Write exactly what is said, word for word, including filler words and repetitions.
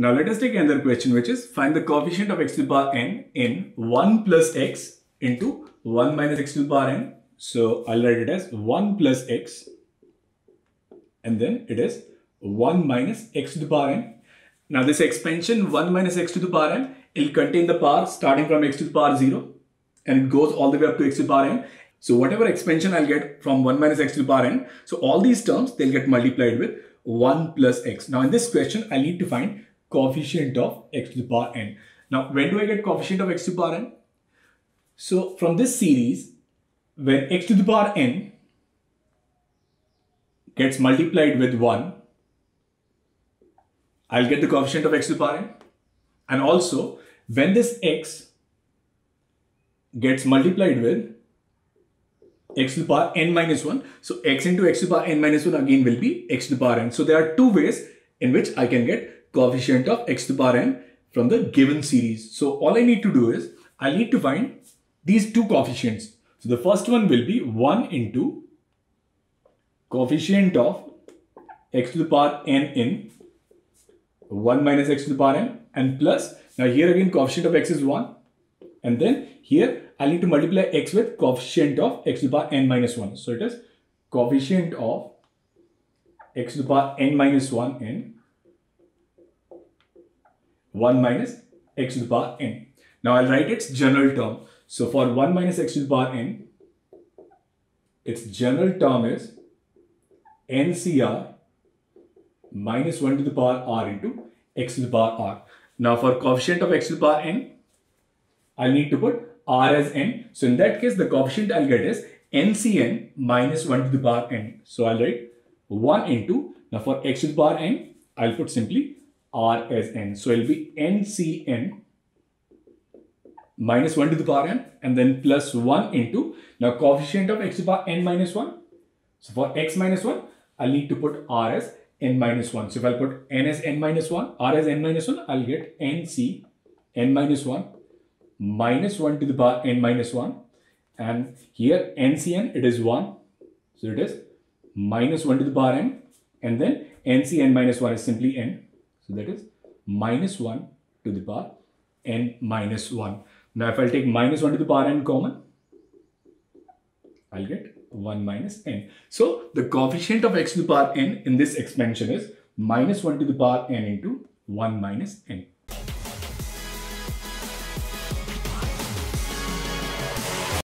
Now let us take another question, which is find the coefficient of x to the power n in one plus x into one minus x to the power n. So I'll write it as one plus x and then it is one minus x to the power n. Now this expansion one minus x to the power n, it'll contain the power starting from x to the power zero and it goes all the way up to x to the power n. So whatever expansion I'll get from one minus x to the power n, so all these terms, they'll get multiplied with one plus x. Now in this question, I need to find coefficient of x to the power n. Now when do I get coefficient of x to the power n? So from this series, when x to the power n gets multiplied with one, I'll get the coefficient of x to the power n. And also when this x gets multiplied with x to the power n minus one, so x into x to the power n minus one again will be x to the power n. So there are two ways in which I can get coefficient of x to the power n from the given series. So all I need to do is I need to find these two coefficients. So the first one will be one into coefficient of x to the power n in one minus x to the power n and plus, now here again coefficient of x is one and then here I need to multiply x with coefficient of x to the power n minus one. So it is coefficient of x to the power n minus one in one minus x to the power n. Now I'll write its general term. So for one minus x to the power n, its general term is nCr minus one to the power r into x to the power r. Now for coefficient of x to the power n, I'll need to put r as n. So in that case, the coefficient I'll get is nCn minus one to the power n. So I'll write one into, now for x to the power n, I'll put simply r as n. So it'll be nCn minus one to the power n and then plus one into, now coefficient of x to the power n minus one. So for x minus one, I'll need to put r as n minus one. So if I'll put n as n minus one, r as n minus one, I'll get nCn minus one minus one to the power n minus one. And here nCn, it is one. So it is minus one to the power n. And then nCn minus one is simply n. So that is minus one to the power n minus one. Now if I'll take minus one to the power n common, I'll get one minus n. So the coefficient of x to the power n in this expansion is minus one to the power n into one minus n.